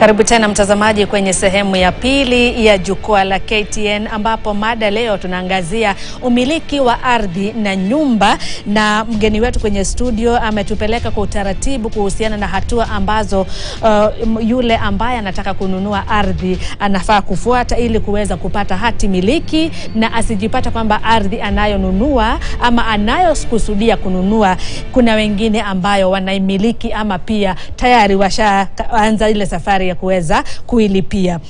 Karibu tena mtazamaji kwenye sehemu ya pili ya jukwaa la KTN ambapo mada leo tunaangazia umiliki wa ardhi na nyumba, na mgeni wetu kwenye studio ametupeleka kwa utaratibu kuhusiana na hatua ambazo yule ambaye anataka kununua ardhi anafaa kufuata ili kuweza kupata hati miliki na asijipata kwamba ardhi anayonunua ama anayokusudia kununua kuna wengine ambayo wanaimiliki ama pia tayari washaanza ile safari ya kuweza kuilipia.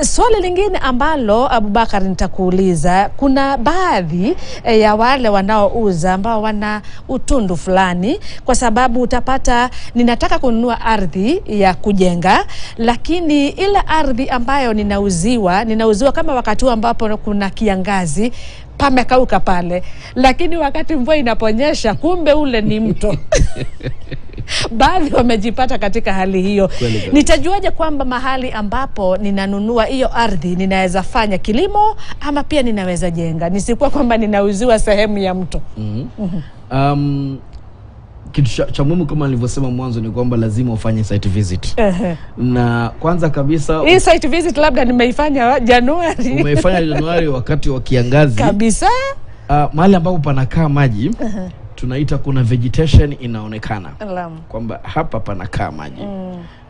Swali lingine ambalo Abubakar nitakuuliza, kuna baadhi ya wale wanaouza ambao wana utundu fulani, kwa sababu utapata ninataka kununua ardhi ya kujenga lakini ile ardhi ambayo ninauziwa kama wakati ambapo kuna kiangazi pamekauka pale, lakini wakati mvua inaponyesha kumbe ule ni mto. Baadhi wamejipata katika hali hiyo. Nitajuaje kwamba mahali ambapo ninanunua hiyo ardhi ninaweza fanya kilimo ama pia ninaweza jenga, nisikuwa kwamba ninauziwa sehemu ya mto? Kitu cha muhimu kama nilivyosema mwanzo ni kwamba lazima ufanye site visit. Na kwanza kabisa hii site visit labda nimeifanya Januari. Umeifanya Januari wakati wa kiangazi kabisa. Mahali ambapo panakaa maji tunaita kuna vegetation inaonekana kwamba hapa panakaa maji.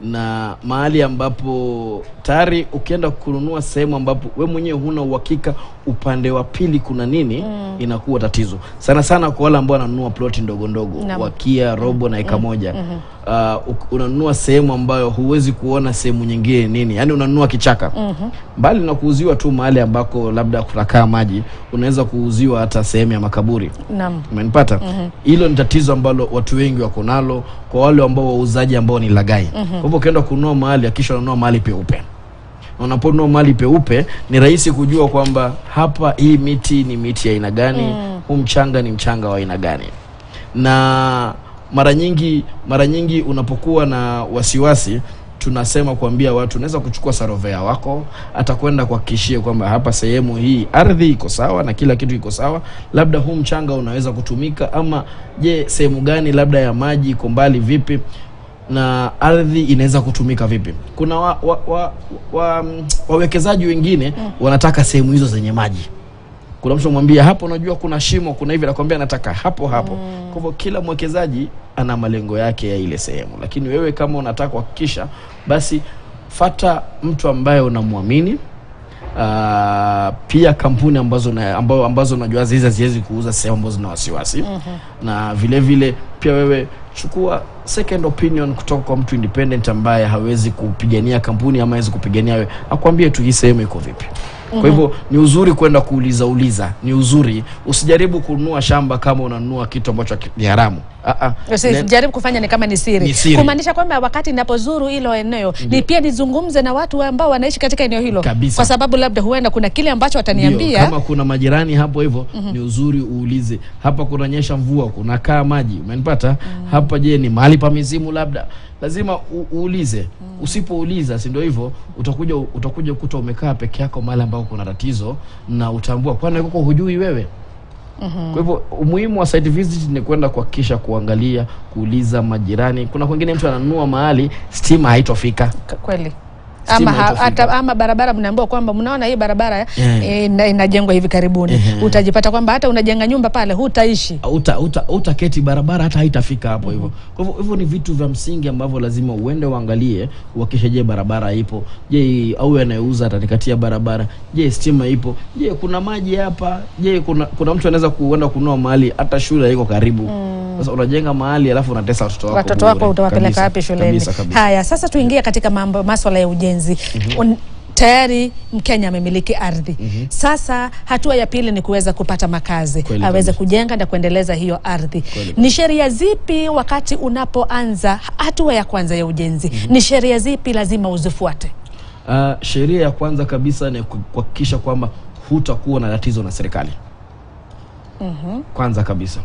Na mahali ambapo tayari ukienda kununua sehemu ambapo we mwenyewe huna uhakika upande wa pili kuna nini, inakuwa tatizo sana sana kwa wale ambao wananunua ploti ndogo ndogo wakia robo na eka moja. Unanunua sehemu ambayo huwezi kuona sehemu nyingine nini, yani unanunua kichaka. Bali na kuuziwa tu mahali ambako labda kutakaa maji, unaweza kuuziwa hata sehemu ya makaburi. Umenipata? Hilo ni tatizo ambalo watu wengi wako nalo, kwa wale ambao wauzaji ambao ni lagai. Kwa hivyo ukienda kununua mahali akisha unanunua mahali peupe. Unaponunua mahali peupe ni rahisi kujua kwamba hapa hii miti ni miti ya aina gani, huu mchanga ni mchanga wa aina gani. Na mara nyingi unapokuwa na wasiwasi tunasema kuambia watu unaweza kuchukua sarovea wako atakwenda kuhakikishia kwamba hapa sehemu hii ardhi iko sawa na kila kitu iko sawa, labda huu mchanga unaweza kutumika ama je sehemu gani labda ya maji iko mbali vipi na ardhi inaweza kutumika vipi. Kuna wawekezaji wengine wanataka sehemu hizo zenye maji. Kuna mtu mwambia hapo unajua kuna shimo kuna hivi, nakwambia nataka hapo hapo. Kwa hivyo kila mwekezaji ana malengo yake ya ile sehemu, lakini wewe kama unataka kuhakikisha basi fata mtu ambaye unamwamini. Pia kampuni ambazo unajua haziwezi kuuza sehemu ambazo na wasiwasi. Na vile vile pia wewe chukua second opinion kutoka kwa mtu independent ambaye hawezi kupigania kampuni ama hawezi kupigania wewe, akwambie tu hii sehemu iko vipi. Kwa hivyo ni uzuri kwenda kuuliza, ni uzuri usijaribu kununua shamba kama unanunua kitu ambacho ni haramu. Usijaribu kufanya ni kama ni siri. Kumaanisha kwamba wakati ninapozuru hilo eneo ni pia nizungumze na watu ambao wanaishi katika eneo hilo kabisa, kwa sababu labda huenda kuna kile ambacho wataniambia. Kama kuna majirani hapo hivyo ni uzuri uulize, hapa kunanyesha mvua, kuna kaa maji, umenipata? Hapa je ni mahali pa mizimu labda? Lazima uulize. Usipouliza si ndio hivyo, utakuja ukuta umekaa peke yako mahali ambao kuna tatizo na utambua kwani uko hujui wewe. Kwa hivyo umuhimu wa site visit ni kwenda kuhakikisha, kuangalia, kuuliza majirani. Kuna wengine mtu ananunua mahali stima haitofika. Kweli. Ama barabara mnaambiwa kwamba mnaona hii barabara inajengwa hivi karibuni. Utajipata kwamba hata unajenga nyumba pale hutaishi. Utaketi barabara hata haitafika hapo hivyo. Kwa hivyo ni vitu vya msingi ambavyo lazima uende uangalie, uhakikishe barabara ipo. Je, au anayeuza atanikatia barabara? Je, stima ipo? Je, kuna maji hapa? Je, kuna mtu anaweza kuenda kununua mahali hata shule iko karibu? Sasa unajenga mahali alafu unatesa watoto wako. Watoto wako utawapeleka wapi shuleni? Haya, sasa tuingie katika mambo masuala ya ujenzi. Tayari Mkenya amemiliki ardhi. Sasa hatua ya pili ni kuweza kupata makazi, aweze kujenga na kuendeleza hiyo ardhi. Ni sheria zipi wakati unapoanza hatua ya kwanza ya ujenzi? Ni sheria zipi lazima uzifuate? Sheria ya kwanza kabisa ni kuhakikisha kwamba hutakuwa na tatizo na serikali. Kwanza kabisa.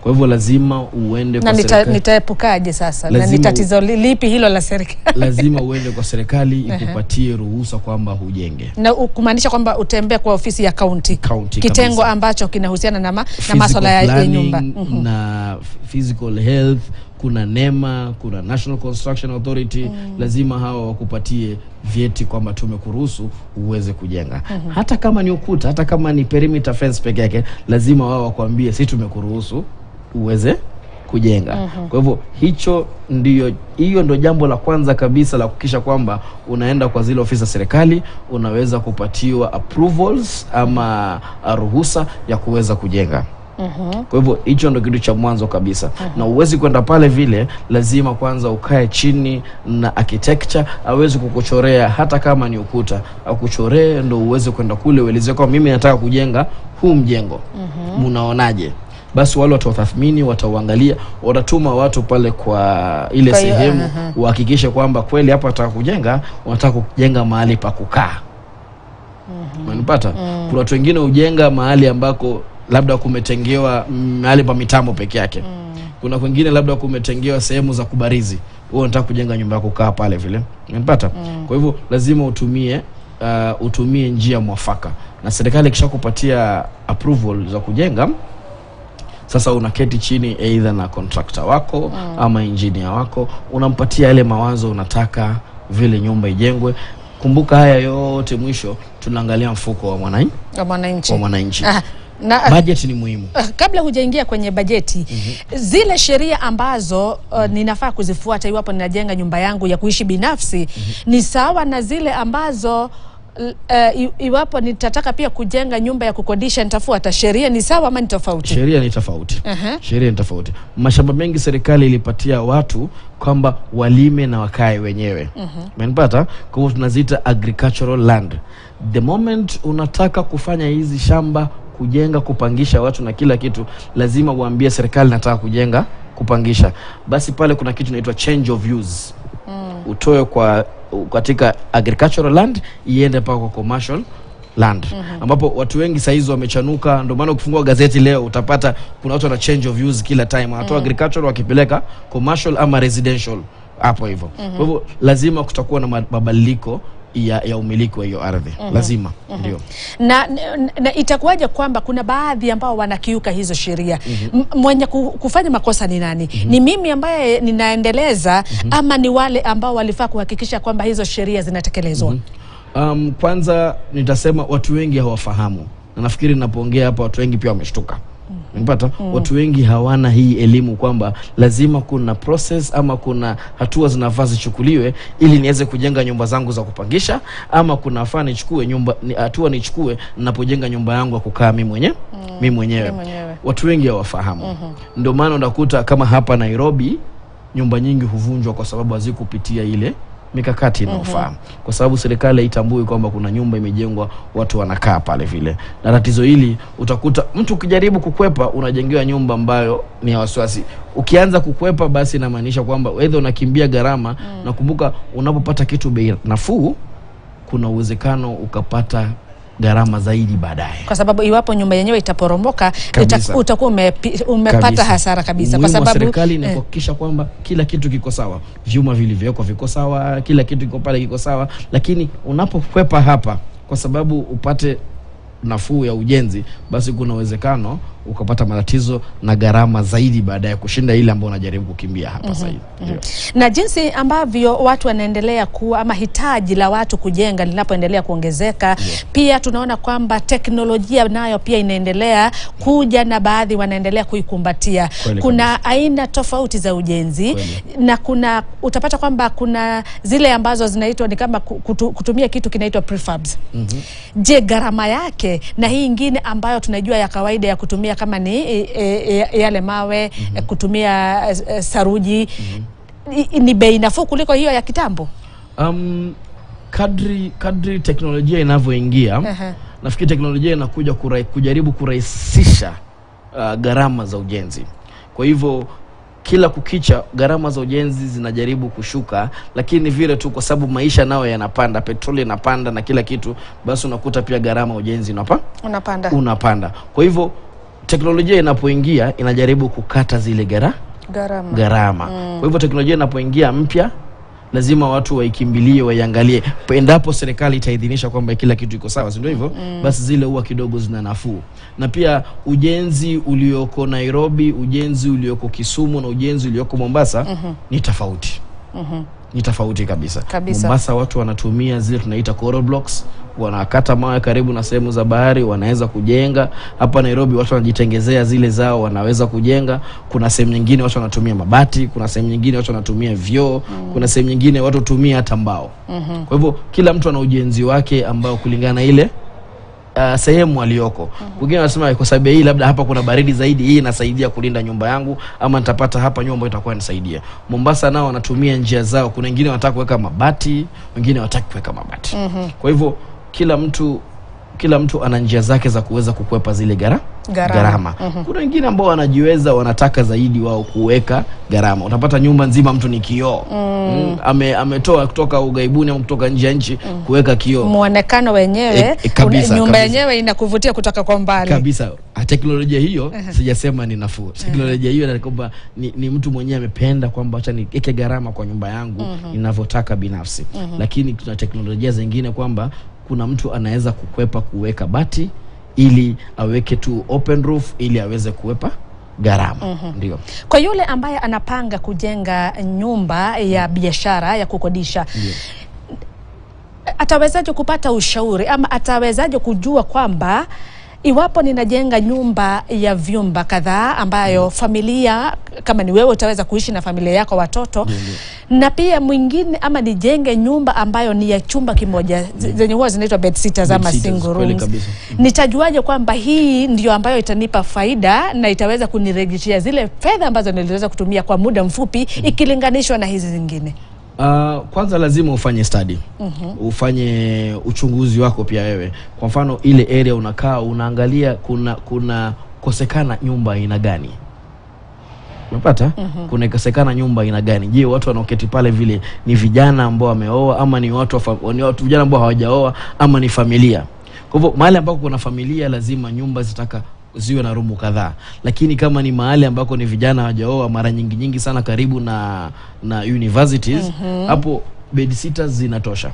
Kwa hivyo lazima uende kwa serikali. Na nitaepukaje sasa? Na ni tatizo lipi hilo la serikali? Lazima uende kwa serikali ikupatie ruhusa kwamba hujenge. Na kumaanisha kwamba utembee kwa ofisi ya county kitengo kabisa ambacho kinahusiana na masuala ya nyumba na physical health. kuna NEMA, kuna National Construction Authority, lazima hawa wakupatie vyeti kwamba tumekuruhusu uweze kujenga. Hata kama ni ukuta, hata kama ni perimeter fence peke yake, lazima wao wakwambie si tumekuruhusu uweze kujenga. Kwa hivyo hicho ndio, hiyo ndio jambo la kwanza kabisa la kuhakikisha kwamba unaenda kwa zile ofisi za serikali unaweza kupatiwa approvals ama ruhusa ya kuweza kujenga. Kwa hivyo hicho ndio kitu cha mwanzo kabisa. Na uwezi kwenda pale vile, lazima kwanza ukae chini na architecture aweze kukuchorea, hata kama ni ukuta akuchoree, ndio uweze kwenda kule ueleze kwa mimi nataka kujenga huu mjengo. Mnaonaje? Basi wale watatathmini, watauangalia, watatuma watu pale kwa ile kwa sehemu uhakikishe kwamba kweli hapa nataka kujenga, wanataka kujenga mahali pa kukaa. Mnipata? Kuna watu wengine ujenga mahali ambako labda kumetengewa mahali pa mitambo peke yake. Kuna wengine labda kumetengewa sehemu za kubarizi. Wewe unataka kujenga nyumba yako kukaa pale vile. Mnipata? Kwa hivyo lazima utumie njia mwafaka. Na serikali ikishakupatia approval za kujenga, sasa unaketi chini either na contractor wako ama engineer wako, unampatia ile mawazo unataka vile nyumba ijengwe. Kumbuka haya yote mwisho tunaangalia mfuko wa mwananchi. Na budget ni muhimu. Kabla hujaingia kwenye bajeti, zile sheria ambazo ninafaa kuzifuata iwapo ninajenga nyumba yangu ya kuishi binafsi ni sawa na zile ambazo iwapo nitataka pia kujenga nyumba ya kukodisha nitafuata? Sheria ni sawa ama ni tofauti? Sheria ni tofauti. Sheria ni tofauti. Mashamba mengi serikali ilipatia watu kwamba walime na wakae wenyewe. Mnipata? Kwa hivyo tunaziita agricultural land. The moment unataka kufanya hizi shamba kujenga, kupangisha watu na kila kitu, lazima uambie serikali nataka kujenga, kupangisha. Basi pale kuna kitu inaitwa change of use. Utoe kwa katika agricultural land iende paka kwa commercial land, ambapo watu wengi saizo wamechanuka. Ndio maana ukifungua gazeti leo utapata kuna watu na change of use kila time, hata agricultural wakipeleka commercial ama residential hapo hivyo. Kwa hivyo lazima kutakuwa na mabadiliko ya umiliki wa hiyo ardhi. Lazima ndio. Na itakuwaje kwamba kuna baadhi ambao wanakiuka hizo sheria? Mwenye kufanya makosa ni nani? Ni mimi ambaye ninaendeleza ama ni wale ambao walifaa kuhakikisha kwamba hizo sheria zinatekelezwa? Kwanza nitasema watu wengi hawafahamu. Na nafikiri ninapoongea hapa watu wengi pia wameshtuka. Mnipata? Watu wengi hawana hii elimu kwamba lazima kuna process ama kuna hatua zinafaa zichukuliwe ili niweze kujenga nyumba zangu za kupangisha, ama kuna faa nichukue nyumba, hatua nichukue ninapojenga nyumba yangu ya kukaa mimi mwenyewe. Watu wengi hawafahamu. Ndio maana unakuta kama hapa Nairobi nyumba nyingi huvunjwa kwa sababu hazikupitia ile mikakati inayofaa. Kwa sababu serikali haitambui kwamba kuna nyumba imejengwa watu wanakaa pale vile. Na tatizo hili utakuta mtu ukijaribu kukwepa unajengewa nyumba ambayo ni ya wasiwasi. Ukianza kukwepa basi inamaanisha kwamba wewe unakimbia gharama. Na kumbuka unapopata kitu bei nafuu kuna uwezekano ukapata gharama zaidi baadaye. Kwa sababu iwapo nyumba yenyewe itaporomoka utakuwa umepata hasara kabisa. Kwa sababu serikali ni kuhakikisha kwamba kila kitu kiko sawa, vyuma vilivyowekwa viko sawa, kila kitu kiko pale kiko sawa. Lakini unapokwepa hapa kwa sababu upate nafuu ya ujenzi, basi kuna uwezekano ukapata matatizo na gharama zaidi baadaye kushinda ile ambayo unajaribu kukimbia hapa sasa. Na jinsi ambavyo watu wanaendelea kuwa ama hitaji la watu kujenga linapoendelea kuongezeka, pia tunaona kwamba teknolojia nayo pia inaendelea kuja na baadhi wanaendelea kuikumbatia. Kuna aina tofauti za ujenzi. Na kuna utapata kwamba kuna zile ambazo zinaitwa ni kama kutumia kitu kinaitwa prefabs. Je, gharama yake na hii ingine ambayo tunajua ya kawaida ya kutumia kama ni yale mawe, kutumia saruji, ni bei nafuu kuliko hiyo ya kitambo? Kadri teknolojia inavyoingia, nafikiri teknolojia inakuja kujaribu kurahisisha gharama za ujenzi. Kwa hivyo kila kukicha gharama za ujenzi zinajaribu kushuka, lakini vile tu kwa sababu maisha nao yanapanda, petroli inapanda na kila kitu, basi unakuta pia gharama ujenzi unapanda. Kwa hivyo teknolojia inapoingia inajaribu kukata zile gharama. Kwa hivyo teknolojia inapoingia mpya lazima watu waikimbilie, waiangalie. Endapo serikali itaidhinisha kwamba kila kitu iko sawa, si ndio hivyo? Basi zile huwa kidogo zina nafuu. Na pia ujenzi ulioko Nairobi, ujenzi ulioko Kisumu na ujenzi ulioko Mombasa ni tofauti. Ni tofauti kabisa. Mombasa watu wanatumia zile tunaita coral blocks, wanakata mawe karibu na sehemu za bahari, wanaweza kujenga. Hapa Nairobi watu wanajitengezea zile zao, wanaweza kujenga. Kuna sehemu nyingine watu wanatumia mabati, kuna sehemu nyingine watu wanatumia vioo, kuna sehemu nyingine watu tumia hata mbao. Kwa hivyo kila mtu ana ujenzi wake ambao kulingana ile sehemu aliyoko. Wengine wanasema kwa sababu hii labda hapa kuna baridi zaidi, hii inasaidia kulinda nyumba yangu, ama nitapata hapa nyumba itakuwa inasaidia. Mombasa nao wanatumia njia zao. Kuna wengine wanataka kuweka mabati, wengine hawataka kuweka mabati. Kwa hivyo kila mtu ana njia zake za kuweza kukwepa zile gharama. Kuna wengine ambao wanajiweza, wanataka zaidi wao kuweka gharama. Utapata nyumba nzima mtu ni kioo. Ametoa kutoka ugaibuni au kutoka nje nchi kuweka kioo. Muonekano wenyewe, nyumba yenyewe inakuvutia kutoka kwa mbali. Kabisa. Teknolojia hiyo sijasema ni nafuu. Teknolojia hiyo inakwamba ni mtu mwenyewe amependa kwamba acha niweke gharama kwa nyumba yangu ninavyotaka binafsi. Lakini tuna teknolojia zingine kwamba kuna mtu anaweza kukwepa kuweka bati ili aweke tu open roof ili aweze kuwepa gharama. Ndio. Kwa yule ambaye anapanga kujenga nyumba ya biashara ya kukodisha, atawezaje kupata ushauri ama atawezaje kujua kwamba iwapo ninajenga nyumba ya vyumba kadhaa ambayo familia kama ni wewe utaweza kuishi na familia yako, watoto, na pia mwingine, ama nijenge nyumba ambayo ni ya chumba kimoja, zenye huwa zinaitwa bed sitters ama single rooms, nitajuaje kwamba hii ndio ambayo itanipa faida na itaweza kunirejeshia zile fedha ambazo niliweza kutumia kwa muda mfupi ikilinganishwa na hizi zingine? Kwanza lazima ufanye study. Ufanye uchunguzi wako pia wewe. Kwa mfano ile area unakaa, unaangalia kuna kosekana nyumba ina gani. Unapata? Kuna kosekana nyumba ina gani. Je, watu wanaoketi pale vile ni vijana ambao wameoa ama ni watu vijana ambao hawajaoa ama ni familia. Kwa hivyo mahali ambako kuna familia lazima nyumba ziwe na rumu kadhaa. Lakini kama ni mahali ambako ni vijana hawajaoa, mara nyingi sana karibu na universities, hapo bed sitters zinatosha.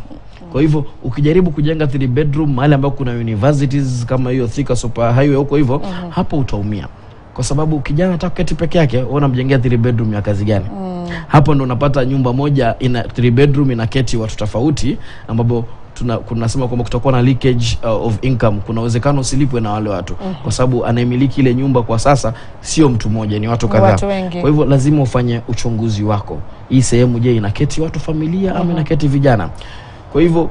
Kwa hivyo ukijaribu kujenga 3 bedroom mahali ambako kuna universities kama hiyo Thika super highway huko hivyo, hapo utaumia. Kwa sababu kijana anataka kuketi peke yake, unamjengea 3 bedroom ya kazi gani? Hapo ndo unapata nyumba moja ina 3 bedroom inaketi watu tofauti, ambapo tunasema kwamba kutakuwa na leakage of income. Kuna uwezekano usilipwe na wale watu, kwa sababu anayemiliki ile nyumba kwa sasa sio mtu mmoja, ni watu kadhaa. Kwa hivyo lazima ufanye uchunguzi wako. Hii sehemu je inaketi watu familia ama inaketi vijana? Kwa hivyo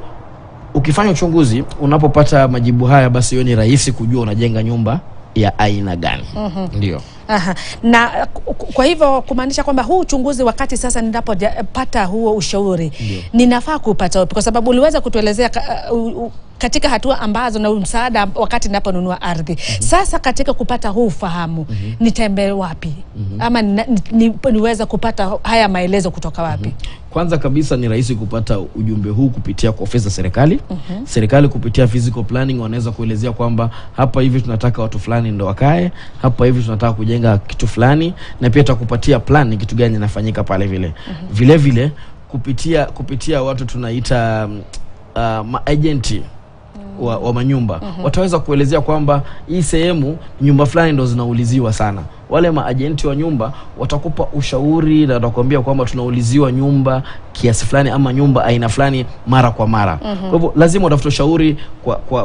ukifanya uchunguzi, unapopata majibu haya, basi hiyo ni rahisi kujua unajenga nyumba ya aina gani. Ndio. Na kwa hivyo kumaanisha kwamba huu uchunguzi, wakati sasa ninapopata huo ushauri, ninafaa kupata wapi? Kwa sababu uliweza kutuelezea katika hatua ambazo na msaada wakati ninaponunua ardhi. Sasa katika kupata huu ufahamu, nitembee wapi? Ama niweza kupata haya maelezo kutoka wapi? Kwanza kabisa ni rahisi kupata ujumbe huu kupitia kwa ofisi ya serikali. Serikali kupitia physical planning wanaweza kuelezea kwamba hapa hivi tunataka watu fulani ndio wakae, hapa hivi tunataka kujenga kitu fulani, na pia takupatia plan kitu gani inafanyika pale vile. Vile vile kupitia watu tunaita maagenti wa manyumba, wataweza kuelezea kwamba hii sehemu nyumba fulani ndo zinauliziwa sana. Wale maagenti wa nyumba watakupa ushauri na watakwambia kwamba tunauliziwa nyumba kiasi fulani ama nyumba aina fulani mara kwa mara. Kwa hivyo lazima utafute ushauri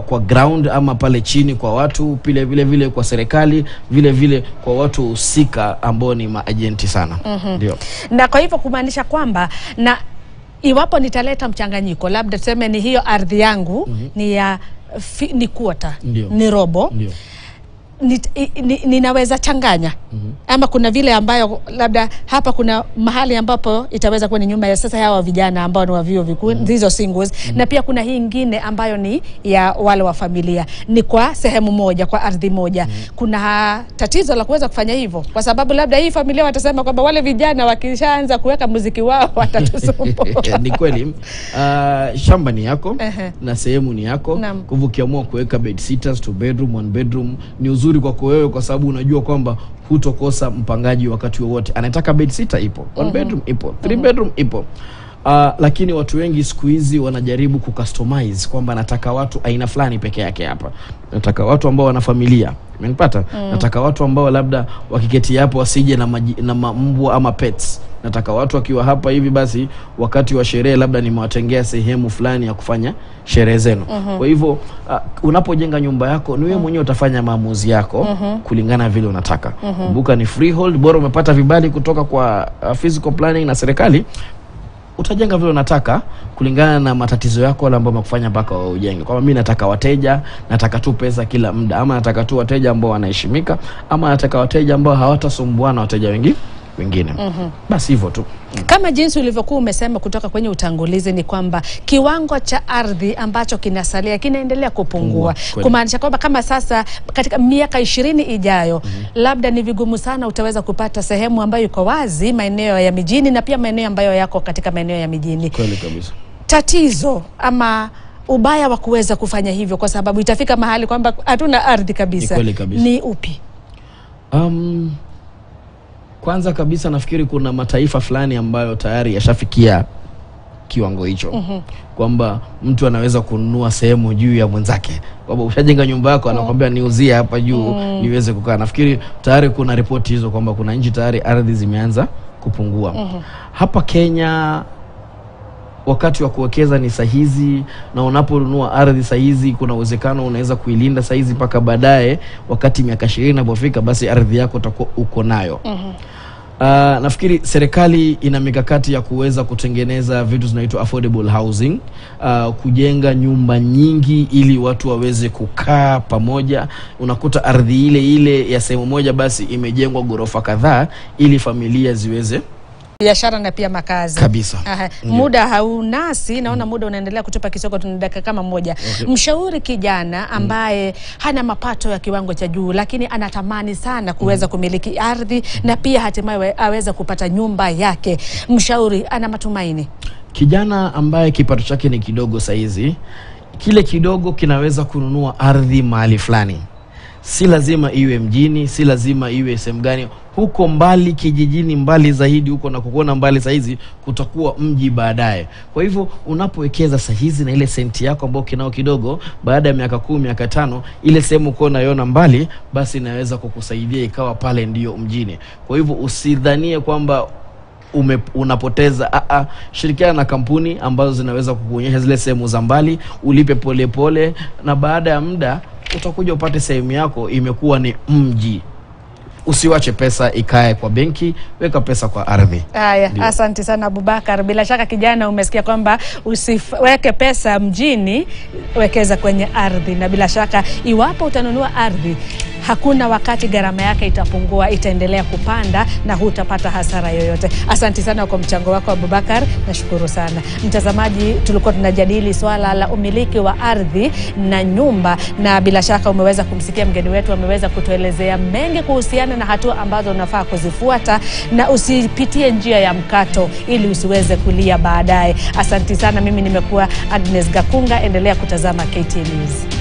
kwa ground ama pale chini kwa watu, vile vile kwa serikali, vile vile kwa watu husika ambao ni maagenti sana. Ndio. Na kwa hivyo kumaanisha kwamba na iwapo nitaleta mchanganyiko, labda tuseme ni hiyo ardhi yangu ni quarter, ni robo, ninaweza changanya. Ama kuna vile ambayo labda hapa kuna mahali ambapo itaweza kuwa ni nyumba ya sasa hawa vijana ambao ni wa vyuo vikuu, hizo singles, na pia kuna hii nyingine ambayo ni ya wale wa familia, ni kwa sehemu moja, kwa ardhi moja. Kuna tatizo la kuweza kufanya hivyo? Kwa sababu labda hii familia watasema kwamba wale vijana wakishaanza kuweka muziki wao watatusumbua. Ni kweli. Shamba ni yako na sehemu ni yako. Kuvukiamua kuweka bed sitters, 2 bedroom, 1 bedroom ni uzuri kwa wewe, kwa sababu unajua kwamba hutokosa mpangaji wakati wowote. Anataka bed sitter ipo, 1 bedroom ipo, 3 bedroom ipo. Lakini watu wengi siku hizi wanajaribu kucustomize kwamba nataka watu aina fulani peke yake hapa. Nataka watu ambao wana familia. Umenipata? Nataka watu ambao labda wakiketi hapo wasije na mbwa ama pets. Nataka watu wakiwa hapa hivi basi wakati wa sherehe labda nimewatengea sehemu fulani ya kufanya sherehe zenu. Kwa hivyo unapojenga nyumba yako ni wewe mwenyewe utafanya maamuzi yako kulingana vile unataka. Kumbuka ni freehold, bora umepata vibali kutoka kwa physical planning na serikali. Utajenga vile unataka kulingana na matatizo yako wala ambao umekufanya mpaka ujenge. Kwa mimi nataka wateja, nataka tu pesa kila muda, ama nataka tu wateja ambao wanaheshimika, ama nataka wateja ambao hawatasumbuana wateja wengine. Basi hivyo tu. Kama jinsi ulivyokuwa umesema kutoka kwenye utangulizi ni kwamba kiwango cha ardhi ambacho kinasalia kinaendelea kupungua. Kumaanisha kwamba kama sasa katika miaka 20 ijayo labda ni vigumu sana utaweza kupata sehemu ambayo iko wazi maeneo ya mijini na pia maeneo ambayo yako katika maeneo ya mijini. Kweli kabisa. Tatizo ama ubaya wa kuweza kufanya hivyo kwa sababu itafika mahali kwamba hatuna ardhi kabisa. Ni upi? Kwanza kabisa nafikiri kuna mataifa fulani ambayo tayari yashafikia kiwango hicho. Kwamba mtu anaweza kununua sehemu juu ya mwenzake. Kwamba ushajenga nyumba yako anakuambia niuzie hapa juu niweze kukaa. Nafikiri tayari kuna ripoti hizo kwamba kuna nchi tayari ardhi zimeanza kupungua. Hapa Kenya wakati wa kuwekeza ni sahizi, na unaponunua ardhi sahizi kuna uwezekano unaweza kuilinda sahizi mpaka baadaye wakati miaka 20 inapofika basi ardhi yako utakuwa uko nayo. Nafikiri serikali ina mikakati ya kuweza kutengeneza vitu zinaitwa affordable housing, kujenga nyumba nyingi ili watu waweze kukaa pamoja. Unakuta ardhi ile ya sehemu moja basi imejengwa ghorofa kadhaa ili familia ziweze biashara na pia makazi. Kabisa. Muda haunasi, naona muda unaendelea kutupa kisoko, tunadaka kama moja. Mshauri kijana ambaye hana mapato ya kiwango cha juu lakini anatamani sana kuweza kumiliki ardhi na pia hatimaye aweza kupata nyumba yake. Mshauri, ana matumaini? Kijana ambaye kipato chake ni kidogo saizi, kile kidogo kinaweza kununua ardhi mahali fulani. Si lazima iwe mjini, si lazima iwe sehemu gani, huko mbali kijijini, mbali zaidi huko na kukuona mbali saizi kutakuwa mji baadaye. Kwa hivyo unapowekeza sahizi na ile senti yako ambayo kinao kidogo, baada ya miaka 10, miaka 5, ile sehemu uko naiona mbali basi inaweza kukusaidia ikawa pale ndio mjini. Kwa hivyo usidhanie kwamba unapoteza. Shirikiana na kampuni ambazo zinaweza kukuonyesha zile sehemu za mbali, ulipe pole pole na baada ya muda utakuja upate sehemu yako imekuwa ni mji. Usiwache pesa ikae kwa benki, weka pesa kwa ardhi. Asante sana Abubakar. Bila shaka kijana umesikia kwamba usiweke pesa mjini, wekeza kwenye ardhi. Na bila shaka iwapo utanunua ardhi, hakuna wakati gharama yake itapungua, itaendelea kupanda na hutapata hasara yoyote. Asante sana kwa mchango wako Abubakar, nashukuru sana. Mtazamaji, tulikuwa tunajadili swala la umiliki wa ardhi na nyumba, na bila shaka umeweza kumsikia mgeni wetu, ameweza kutuelezea mengi kuhusiana na hatua ambazo unafaa kuzifuata na usipitie njia ya mkato ili usiweze kulia baadaye. Asante sana, mimi nimekuwa Agnes Gakunga, endelea kutazama KTN News.